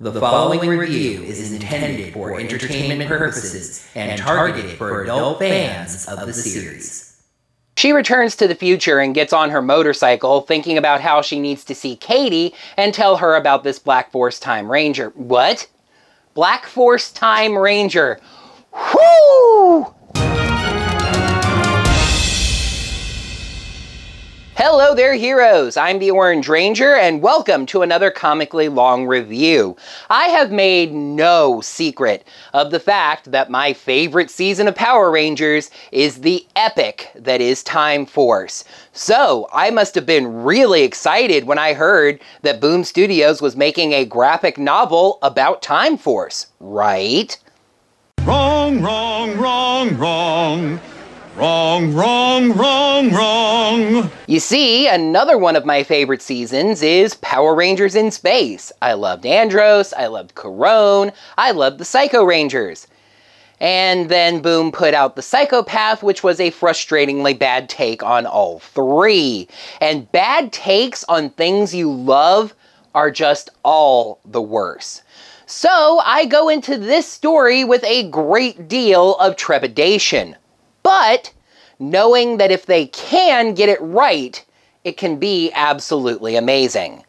The following review is intended for entertainment purposes and targeted for adult fans of the series. She returns to the future and gets on her motorcycle, thinking about how she needs to see Katie and tell her about this Black Force Time Ranger. What? Black Force Time Ranger. Whoo! Hello there, heroes! I'm the Orange Ranger, and welcome to another comically long review. I have made no secret of the fact that my favorite season of Power Rangers is the epic that is Time Force. So, I must have been really excited when I heard that Boom Studios was making a graphic novel about Time Force, right? Wrong, wrong, wrong, wrong. Wrong, wrong, wrong, wrong. You see, another one of my favorite seasons is Power Rangers in Space. I loved Andros, I loved Corone, I loved the Psycho Rangers. And then Boom put out The Psychopath, which was a frustratingly bad take on all three. And bad takes on things you love are just all the worse. So I go into this story with a great deal of trepidation. But knowing that if they can get it right, it can be absolutely amazing.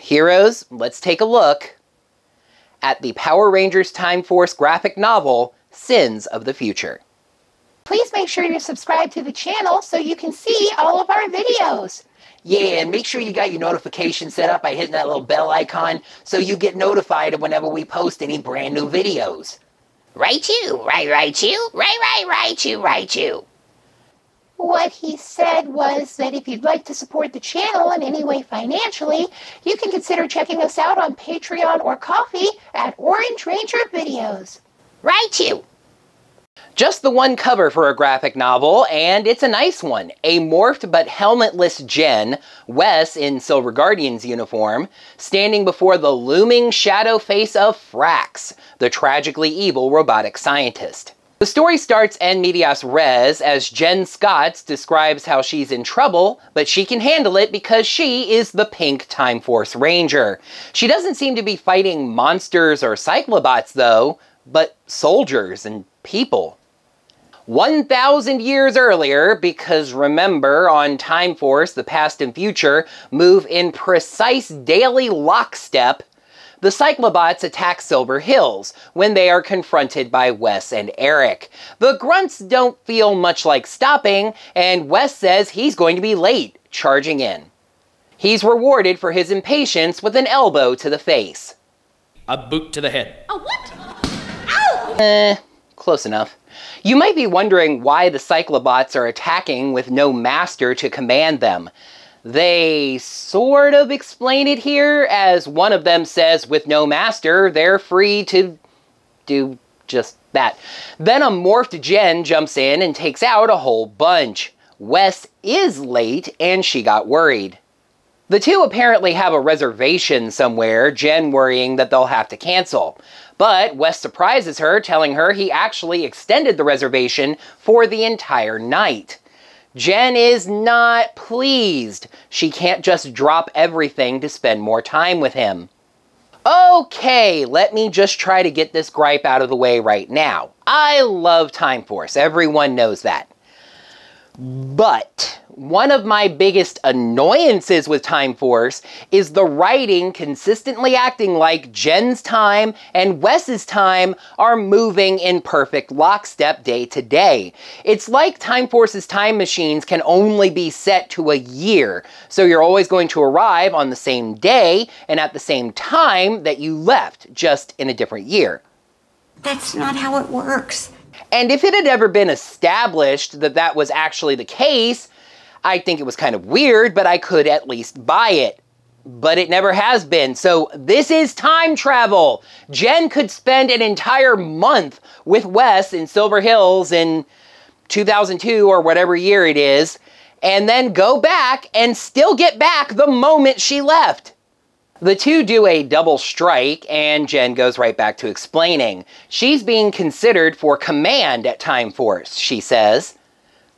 Heroes, let's take a look at the Power Rangers Time Force graphic novel, Sins of the Future. Please make sure you're subscribed to the channel so you can see all of our videos. Yeah, and make sure you got your notification set up by hitting that little bell icon so you get notified whenever we post any brand new videos. Right you, right you, right you, right you. What he said was that if you'd like to support the channel in any way financially, you can consider checking us out on Patreon or Ko-fi at Orange Ranger Videos. Right you. Just the one cover for a graphic novel, and it's a nice one. A morphed but helmetless Jen, Wes in Silver Guardians uniform, standing before the looming shadow face of Frax, the tragically evil robotic scientist. The story starts en medias res as Jen Scotts describes how she's in trouble, but she can handle it because she is the pink Time Force Ranger. She doesn't seem to be fighting monsters or Cyclobots though, but soldiers and people. 1,000 years earlier, because remember, on Time Force, the past and future move in precise daily lockstep, the Cyclobots attack Silver Hills when they are confronted by Wes and Eric. The grunts don't feel much like stopping, and Wes says he's going to be late, charging in. He's rewarded for his impatience with an elbow to the face. A boot to the head. A what? Ow! Close enough. You might be wondering why the Cyclobots are attacking with no master to command them. They sort of explain it here, as one of them says with no master, they're free to do just that. Then a morphed Jen jumps in and takes out a whole bunch. Wes is late, and she got worried. The two apparently have a reservation somewhere, Jen worrying that they'll have to cancel. But Wes surprises her, telling her he actually extended the reservation for the entire night. Jen is not pleased. She can't just drop everything to spend more time with him. Okay, let me just try to get this gripe out of the way right now. I love Time Force, everyone knows that. But one of my biggest annoyances with Time Force is the writing consistently acting like Jen's time and Wes's time are moving in perfect lockstep day to day. It's like Time Force's time machines can only be set to a year, so you're always going to arrive on the same day and at the same time that you left, just in a different year. That's not how it works. And if it had ever been established that that was actually the case, I think it was kind of weird, but I could at least buy it. But it never has been, so this is time travel! Jen could spend an entire month with Wes in Silver Hills in 2002 or whatever year it is, and then go back and still get back the moment she left. The two do a double strike, and Jen goes right back to explaining. She's being considered for command at Time Force, she says.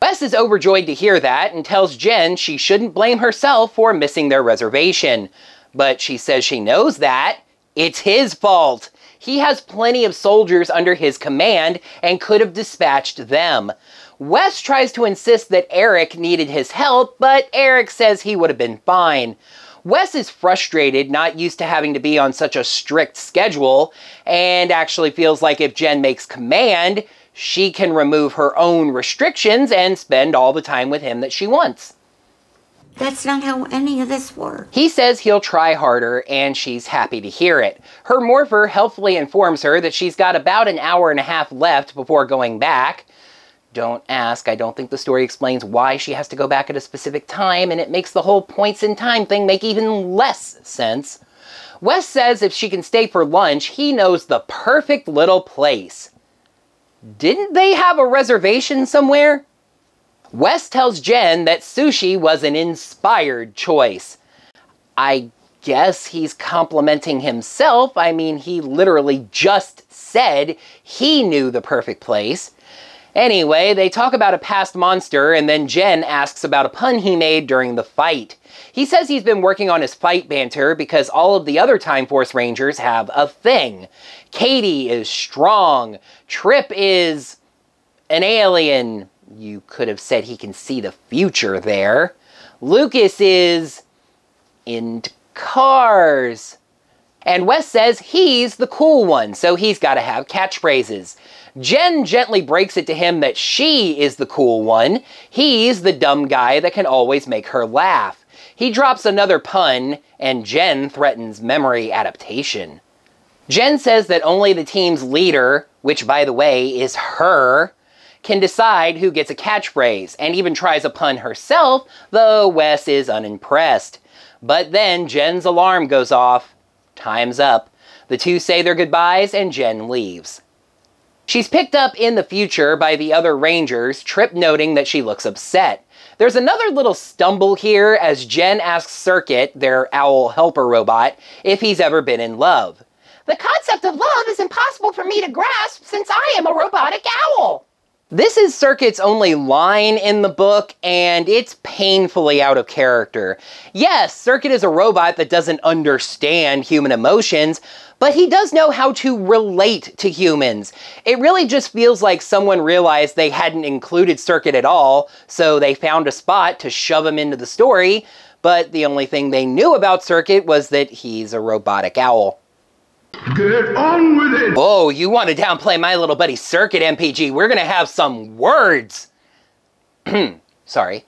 Wes is overjoyed to hear that and tells Jen she shouldn't blame herself for missing their reservation. but she says she knows that. It's his fault. He has plenty of soldiers under his command and could have dispatched them. Wes tries to insist that Eric needed his help, but Eric says he would have been fine. Wes is frustrated, not used to having to be on such a strict schedule, and actually feels like if Jen makes command, she can remove her own restrictions and spend all the time with him that she wants. That's not how any of this works. He says he'll try harder, and she's happy to hear it. Her morpher helpfully informs her that she's got about an hour and a half left before going back. Don't ask, I don't think the story explains why she has to go back at a specific time, and it makes the whole points in time thing make even less sense. Wes says if she can stay for lunch, he knows the perfect little place. Didn't they have a reservation somewhere? Wes tells Jen that sushi was an inspired choice. I guess he's complimenting himself. I mean, he literally just said he knew the perfect place. Anyway, they talk about a past monster, and then Jen asks about a pun he made during the fight. He says he's been working on his fight banter because all of the other Time Force Rangers have a thing. Katie is strong. Trip is an alien. You could have said he can see the future there. Lucas is into cars. And Wes says he's the cool one, so he's got to have catchphrases. Jen gently breaks it to him that she is the cool one. He's the dumb guy that can always make her laugh. He drops another pun, and Jen threatens memory adaptation. Jen says that only the team's leader, which by the way is her, can decide who gets a catchphrase, and even tries a pun herself, though Wes is unimpressed. But then Jen's alarm goes off. Time's up. The two say their goodbyes, and Jen leaves. She's picked up in the future by the other Rangers, Trip noting that she looks upset. There's another little stumble here as Jen asks Circuit, their owl helper robot, if he's ever been in love. The concept of love is impossible for me to grasp since I am a robotic owl. This is Circuit's only line in the book, and it's painfully out of character. Yes, Circuit is a robot that doesn't understand human emotions, but he does know how to relate to humans. It really just feels like someone realized they hadn't included Circuit at all, so they found a spot to shove him into the story, but the only thing they knew about Circuit was that he's a robotic owl. Get on with it! Oh, you want to downplay my little buddy Circuit, MPG? We're gonna have some words! Sorry.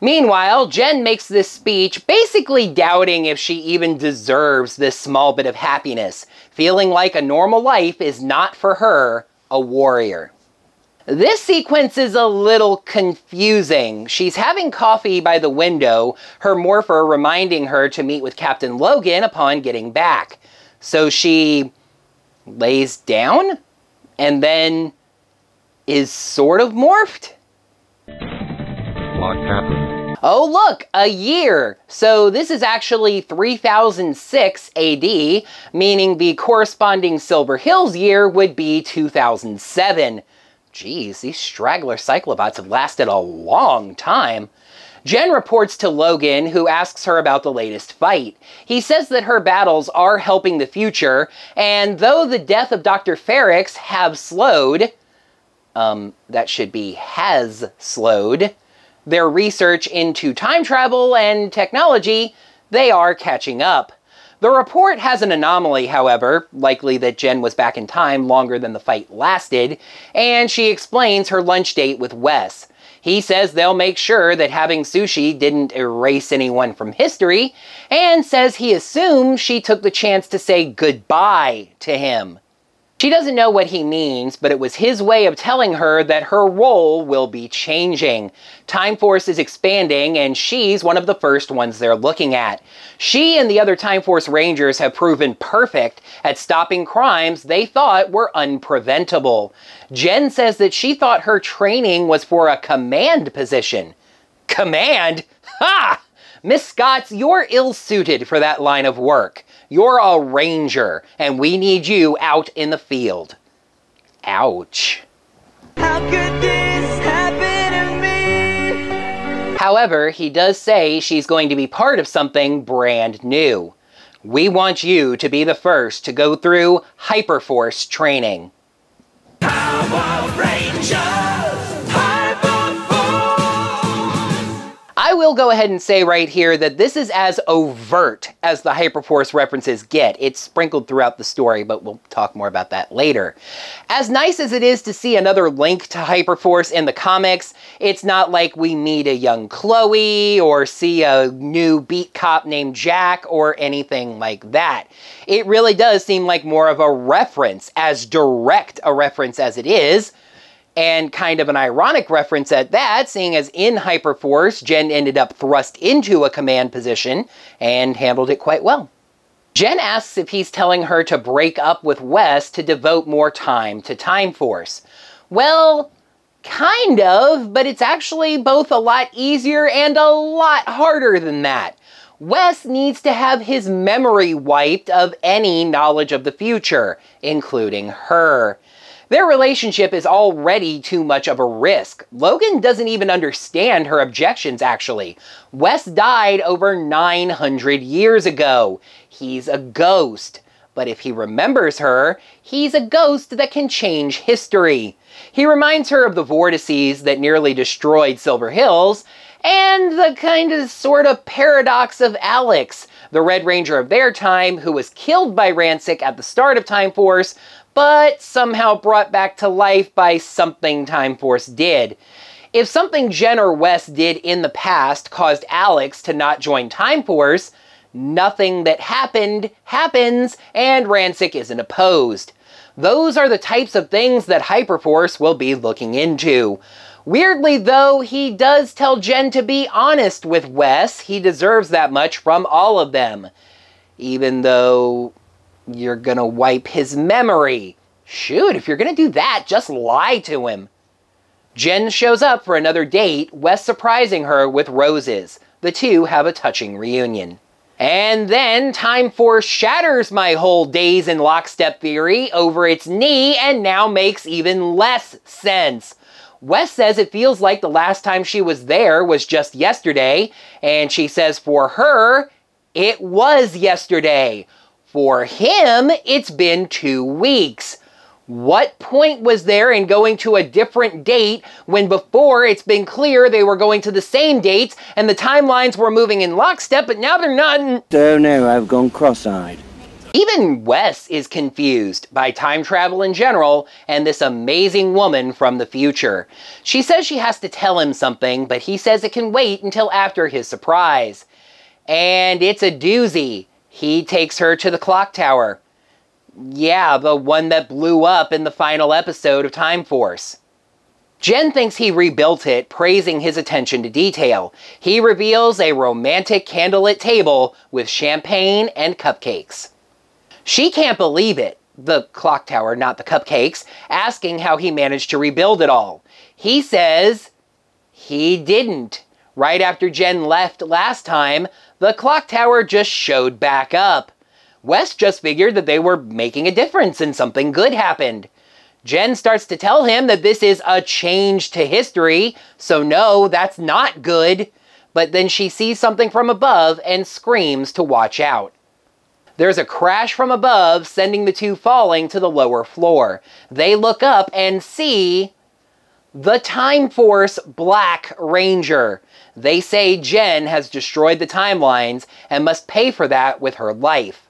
Meanwhile, Jen makes this speech, basically doubting if she even deserves this small bit of happiness, feeling like a normal life is not for her, a warrior. This sequence is a little confusing. She's having coffee by the window, her morpher reminding her to meet with Captain Logan upon getting back. So she lays down and then is sort of morphed. What happened? Oh look, a year. So this is actually 3006 AD, meaning the corresponding Silver Hills year would be 2007. Geez, these straggler Cyclobots have lasted a long time. Jen reports to Logan, who asks her about the latest fight. He says that her battles are helping the future, and though the death of Dr. Farricks have slowed, that should be has slowed, their research into time travel and technology, they are catching up. The report has an anomaly, however, likely that Jen was back in time longer than the fight lasted, and she explains her lunch date with Wes. He says they'll make sure that having sushi didn't erase anyone from history, and says he assumes she took the chance to say goodbye to him. She doesn't know what he means, but it was his way of telling her that her role will be changing. Time Force is expanding, and she's one of the first ones they're looking at. She and the other Time Force Rangers have proven perfect at stopping crimes they thought were unpreventable. Jen says that she thought her training was for a command position. Command? Ha! Miss Scotts, you're ill-suited for that line of work. You're a ranger, and we need you out in the field. Ouch. How could this happen to me? However, he does say she's going to be part of something brand new. We want you to be the first to go through Hyperforce training. Power Rangers! Hyperforce! I will go ahead and say right here that this is as overt as the Hyperforce references get. It's sprinkled throughout the story, but we'll talk more about that later. As nice as it is to see another link to Hyperforce in the comics, it's not like we meet a young Chloe or see a new beat cop named Jack or anything like that. It really does seem like more of a reference, as direct a reference as it is, and kind of an ironic reference at that, seeing as in Hyperforce, Jen ended up thrust into a command position and handled it quite well. Jen asks if he's telling her to break up with Wes to devote more time to Time Force. Well, kind of, but it's actually both a lot easier and a lot harder than that. Wes needs to have his memory wiped of any knowledge of the future, including her. Their relationship is already too much of a risk. Logan doesn't even understand her objections, actually. Wes died over 900 years ago. He's a ghost. But if he remembers her, he's a ghost that can change history. He reminds her of the vortices that nearly destroyed Silver Hills, and the kind of sort of paradox of Alex, the Red Ranger of their time, who was killed by Ransik at the start of Time Force, but somehow brought back to life by something Time Force did. If something Jen or Wes did in the past caused Alex to not join Time Force, nothing that happened happens, and Ransik isn't opposed. Those are the types of things that Hyperforce will be looking into. Weirdly, though, he does tell Jen to be honest with Wes. He deserves that much from all of them. Even though you're gonna wipe his memory. Shoot, if you're gonna do that, just lie to him. Jen shows up for another date, Wes surprising her with roses. The two have a touching reunion. And then Time Force shatters my whole days in lockstep theory over its knee and now makes even less sense. Wes says it feels like the last time she was there was just yesterday, and she says for her, it was yesterday. For him, it's been 2 weeks. What point was there in going to a different date when before it's been clear they were going to the same dates and the timelines were moving in lockstep, but now they're not? Oh no, I've gone cross-eyed. Even Wes is confused by time travel in general and this amazing woman from the future. She says she has to tell him something, but he says it can wait until after his surprise. And it's a doozy. He takes her to the clock tower. Yeah, the one that blew up in the final episode of Time Force. Jen thinks he rebuilt it, praising his attention to detail. He reveals a romantic candlelit table with champagne and cupcakes. She can't believe it, the clock tower, not the cupcakes, asking how he managed to rebuild it all. He says he didn't. Right after Jen left last time, the clock tower just showed back up. Wes just figured that they were making a difference and something good happened. Jen starts to tell him that this is a change to history, so no, that's not good. But then she sees something from above and screams to watch out. There's a crash from above, sending the two falling to the lower floor. They look up and see the Time Force Black Ranger. They say Jen has destroyed the timelines and must pay for that with her life.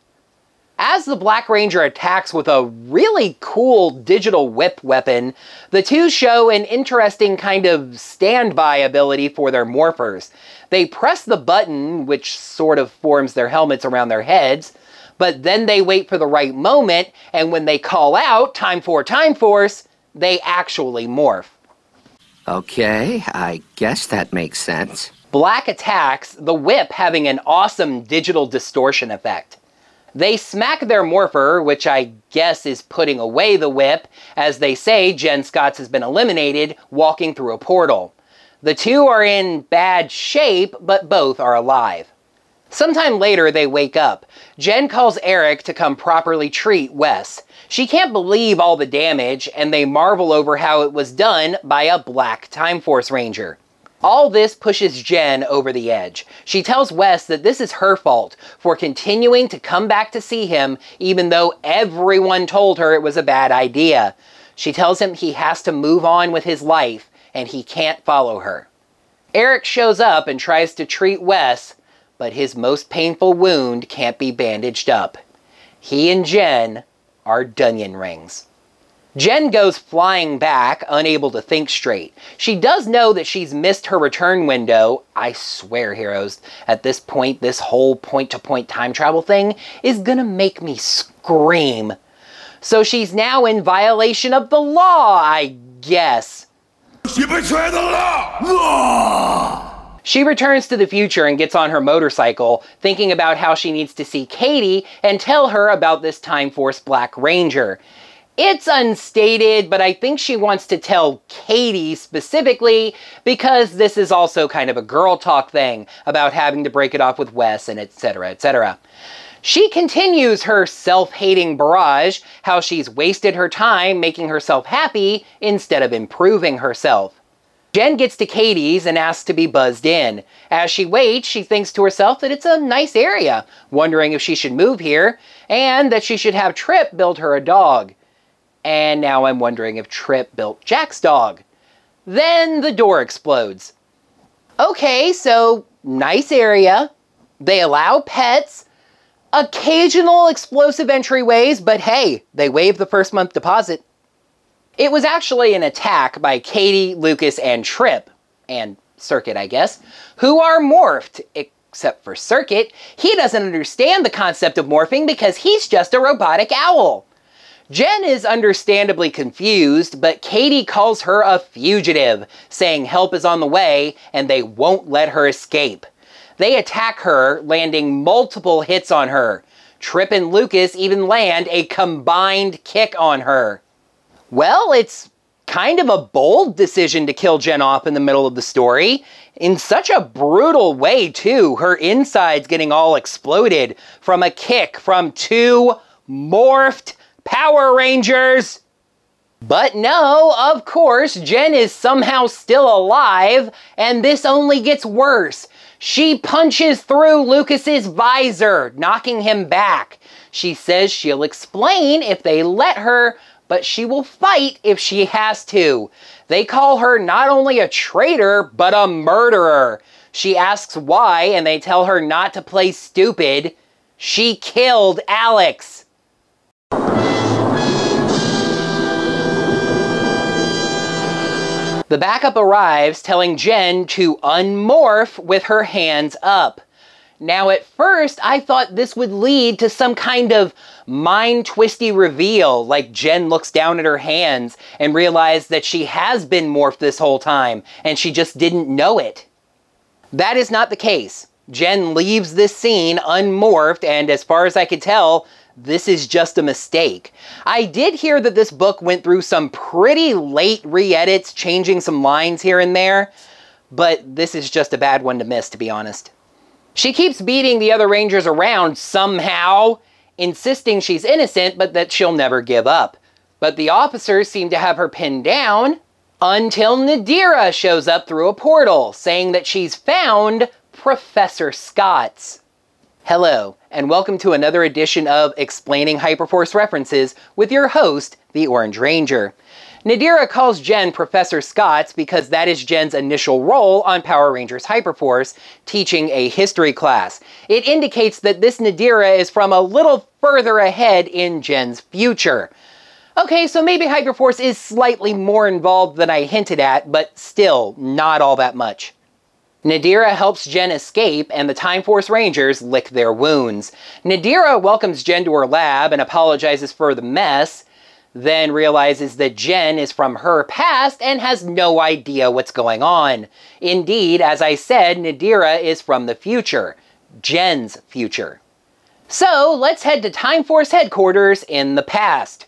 As the Black Ranger attacks with a really cool digital whip weapon, the two show an interesting kind of standby ability for their morphers. They press the button, which sort of forms their helmets around their heads, but then they wait for the right moment, and when they call out, "Time for Time Force," they actually morph. Okay, I guess that makes sense. Black attacks, the whip having an awesome digital distortion effect. They smack their morpher, which I guess is putting away the whip, as they say Jen Scotts has been eliminated, walking through a portal. The two are in bad shape, but both are alive. Sometime later, they wake up. Jen calls Eric to come properly treat Wes. She can't believe all the damage, and they marvel over how it was done by a black Time Force Ranger. All this pushes Jen over the edge. She tells Wes that this is her fault for continuing to come back to see him even though everyone told her it was a bad idea. She tells him he has to move on with his life and he can't follow her. Eric shows up and tries to treat Wes, but his most painful wound can't be bandaged up. He and Jen are Dunyan rings. Jen goes flying back, unable to think straight. She does know that she's missed her return window. I swear, heroes, at this point, this whole point-to-point time travel thing is gonna make me scream. So she's now in violation of the law, I guess. She betrayed the law! Law! She returns to the future and gets on her motorcycle, thinking about how she needs to see Katie and tell her about this Time Force Black Ranger. It's unstated, but I think she wants to tell Katie specifically because this is also kind of a girl talk thing about having to break it off with Wes and etc, etc. She continues her self-hating barrage, how she's wasted her time making herself happy instead of improving herself. Jen gets to Katie's and asks to be buzzed in. As she waits, she thinks to herself that it's a nice area, wondering if she should move here and that she should have Trip build her a dog. And now I'm wondering if Trip built Jack's dog. Then the door explodes. Okay, so nice area. They allow pets. Occasional explosive entryways, but hey, they waived the first month deposit. It was actually an attack by Katie, Lucas, and Trip, and Circuit, I guess, who are morphed, except for Circuit. He doesn't understand the concept of morphing because he's just a robotic owl. Jen is understandably confused, but Katie calls her a fugitive, saying help is on the way and they won't let her escape. They attack her, landing multiple hits on her. Trip and Lucas even land a combined kick on her. Well, it's kind of a bold decision to kill Jen off in the middle of the story. In such a brutal way, too, her insides getting all exploded from a kick from two morphed Power Rangers! But no, of course, Jen is somehow still alive, and this only gets worse. She punches through Lucas's visor, knocking him back. She says she'll explain if they let her, but she will fight if she has to. They call her not only a traitor, but a murderer. She asks why, and they tell her not to play stupid. She killed Alex. The backup arrives, telling Jen to unmorph with her hands up. Now at first, I thought this would lead to some kind of mind-twisty reveal, like Jen looks down at her hands and realizes that she has been morphed this whole time, and she just didn't know it. That is not the case. Jen leaves this scene unmorphed, and as far as I could tell, this is just a mistake. I did hear that this book went through some pretty late re-edits, changing some lines here and there, but this is just a bad one to miss, to be honest. She keeps beating the other Rangers around somehow, insisting she's innocent, but that she'll never give up. But the officers seem to have her pinned down until Nadira shows up through a portal, saying that she's found Professor Scotts. Hello, and welcome to another edition of Explaining Hyperforce References with your host, the Orange Ranger. Nadira calls Jen Professor Scotts because that is Jen's initial role on Power Rangers Hyperforce, teaching a history class. It indicates that this Nadira is from a little further ahead in Jen's future. Okay, so maybe Hyperforce is slightly more involved than I hinted at, but still, not all that much. Nadira helps Jen escape, and the Time Force Rangers lick their wounds. Nadira welcomes Jen to her lab and apologizes for the mess, then realizes that Jen is from her past and has no idea what's going on. Indeed, as I said, Nadira is from the future. Jen's future. So, let's head to Time Force headquarters in the past,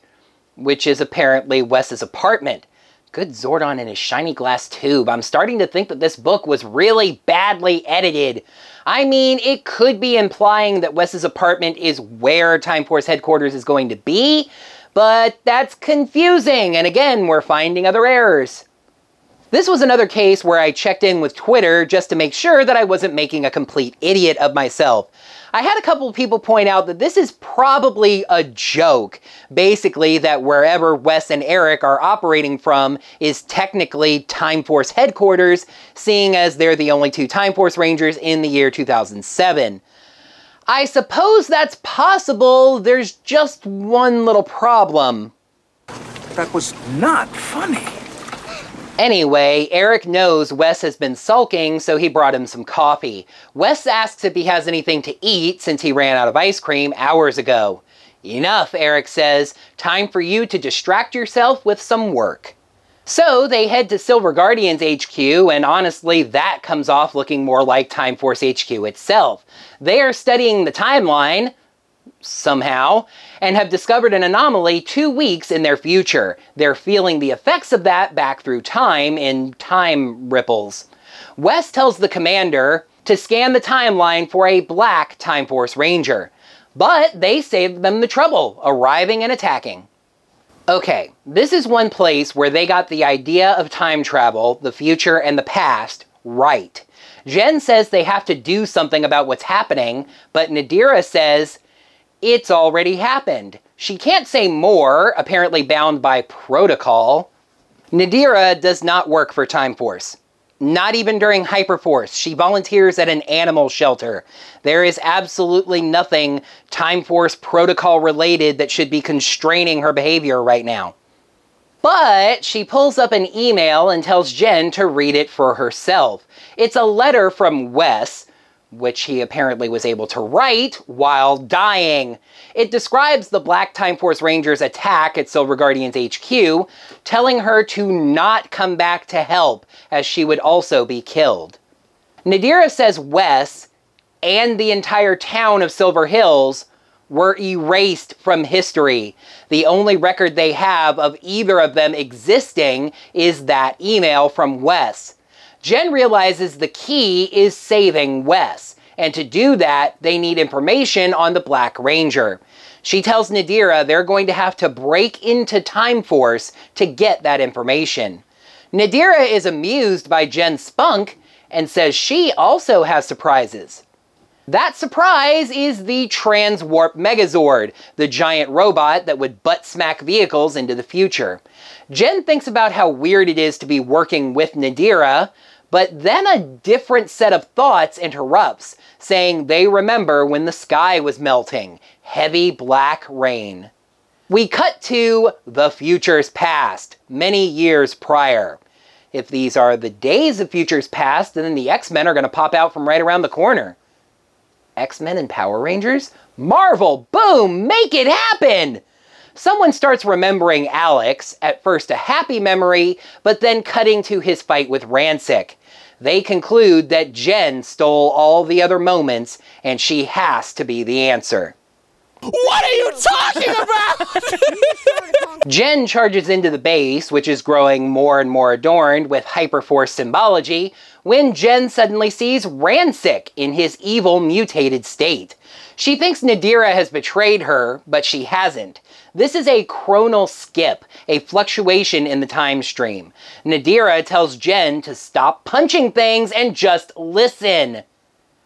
which is apparently Wes's apartment. Good Zordon in his shiny glass tube. I'm starting to think that this book was really badly edited. I mean, it could be implying that Wes's apartment is where Time Force headquarters is going to be, but that's confusing, and again, we're finding other errors. This was another case where I checked in with Twitter just to make sure that I wasn't making a complete idiot of myself. I had a couple of people point out that this is probably a joke. Basically, that wherever Wes and Eric are operating from is technically Time Force headquarters, seeing as they're the only two Time Force Rangers in the year 2007. I suppose that's possible, there's just one little problem. That was not funny. Anyway, Eric knows Wes has been sulking, so he brought him some coffee. Wes asks if he has anything to eat since he ran out of ice cream hours ago. Enough, Eric says. Time for you to distract yourself with some work. So they head to Silver Guardians HQ, and honestly, that comes off looking more like Time Force HQ itself. They are studying the timeline, somehow, and have discovered an anomaly 2 weeks in their future. They're feeling the effects of that back through time in time ripples. Wes tells the commander to scan the timeline for a black Time Force Ranger, but they saved them the trouble, arriving and attacking. Okay, this is one place where they got the idea of time travel, the future, and the past right. Jen says they have to do something about what's happening, but Nadira says it's already happened. She can't say more, apparently bound by protocol. Nadira does not work for Time Force. Not even during Hyperforce. She volunteers at an animal shelter. There is absolutely nothing Time Force protocol related that should be constraining her behavior right now. But she pulls up an email and tells Jen to read it for herself. It's a letter from Wes, which he apparently was able to write while dying. It describes the Black Time Force Rangers' attack at Silver Guardians HQ, telling her to not come back to help, as she would also be killed. Nadira says Wes and the entire town of Silver Hills were erased from history. The only record they have of either of them existing is that email from Wes. Jen realizes the key is saving Wes, and to do that, they need information on the Black Ranger. She tells Nadira they're going to have to break into Time Force to get that information. Nadira is amused by Jen's spunk and says she also has surprises. That surprise is the Transwarp Megazord, the giant robot that would butt-smack vehicles into the future. Jen thinks about how weird it is to be working with Nadira, but then a different set of thoughts interrupts, saying they remember when the sky was melting. Heavy black rain. We cut to the future's past, many years prior. If these are the days of future's past, then the X-Men are going to pop out from right around the corner. X-Men and Power Rangers? Marvel! Boom! Make it happen! Someone starts remembering Alex, at first a happy memory, but then cutting to his fight with Ransik. They conclude that Jen stole all the other moments, and she has to be the answer. What are you talking about? Jen charges into the base, which is growing more and more adorned with Hyperforce symbology, when Jen suddenly sees Ransik in his evil, mutated state. She thinks Nadira has betrayed her, but she hasn't. This is a chronal skip, a fluctuation in the time stream. Nadira tells Jen to stop punching things and just listen.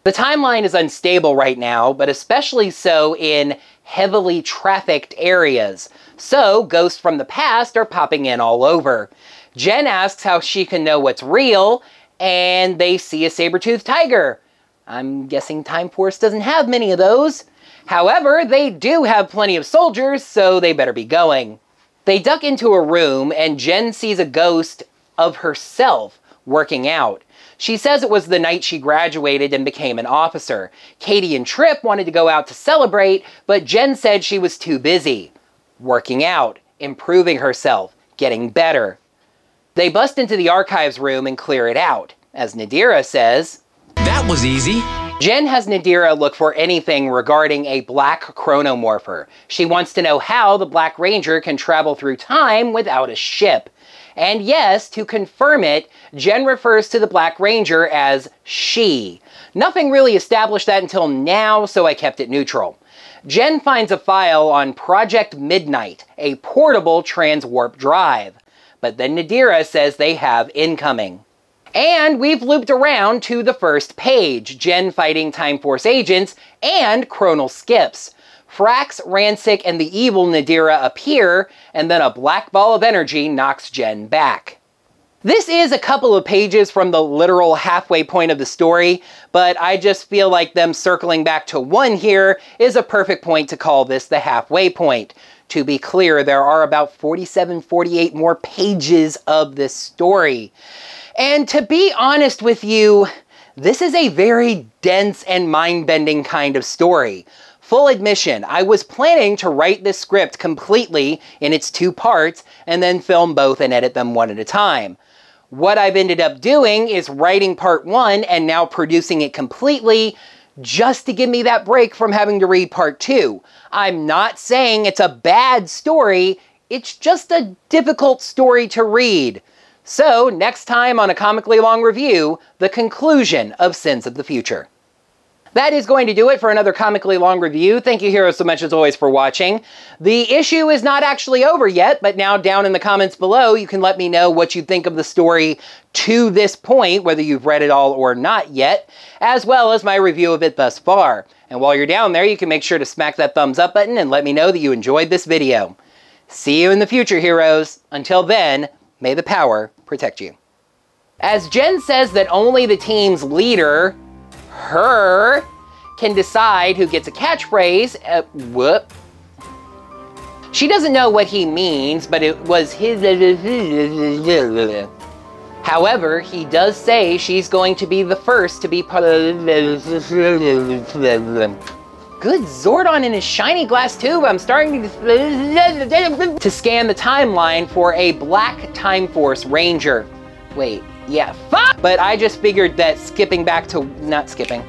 The timeline is unstable right now, but especially so in heavily trafficked areas, so ghosts from the past are popping in all over. Jen asks how she can know what's real, and they see a saber-toothed tiger. I'm guessing Time Force doesn't have many of those. However, they do have plenty of soldiers, so they better be going. They duck into a room, and Jen sees a ghost of herself working out. She says it was the night she graduated and became an officer. Katie and Trip wanted to go out to celebrate, but Jen said she was too busy. Working out, improving herself, getting better. They bust into the archives room and clear it out. As Nadira says, "That was easy." Jen has Nadira look for anything regarding a black chronomorpher. She wants to know how the Black Ranger can travel through time without a ship. And yes, to confirm it, Jen refers to the Black Ranger as she. Nothing really established that until now, so I kept it neutral. Jen finds a file on Project Midnight, a portable transwarp drive. but then Nadira says they have incoming. And we've looped around to the first page, Jen fighting Time Force agents and chronal skips. Frax, Ransik, and the evil Nadira appear, and then a black ball of energy knocks Jen back. This is a couple of pages from the literal halfway point of the story, but I just feel like them circling back to one here is a perfect point to call this the halfway point. To be clear, there are about 47, 48 more pages of this story. And to be honest with you, this is a very dense and mind-bending kind of story. Full admission, I was planning to write this script completely in its two parts and then film both and edit them one at a time. What I've ended up doing is writing part one and now producing it completely just to give me that break from having to read part two. I'm not saying it's a bad story, it's just a difficult story to read. So next time on A Comically Long Review, the conclusion of Sins of the Future. That is going to do it for another Comically Long Review. Thank you heroes so much as always for watching. The issue is not actually over yet, but now down in the comments below you can let me know what you think of the story to this point, whether you've read it all or not yet, as well as my review of it thus far. And while you're down there, you can make sure to smack that thumbs up button and let me know that you enjoyed this video. See you in the future, heroes. Until then, may the power protect you. As Jen says that only the team's leader, her, can decide who gets a catchphrase. Whoop. She doesn't know what he means, but it was his. However, he does say she's going to be the first to be part of. Good Zordon in his shiny glass tube. I'm starting to scan the timeline for a black Time Force Ranger. Wait. Yeah, fuck! But I just figured that skipping back to, not skipping.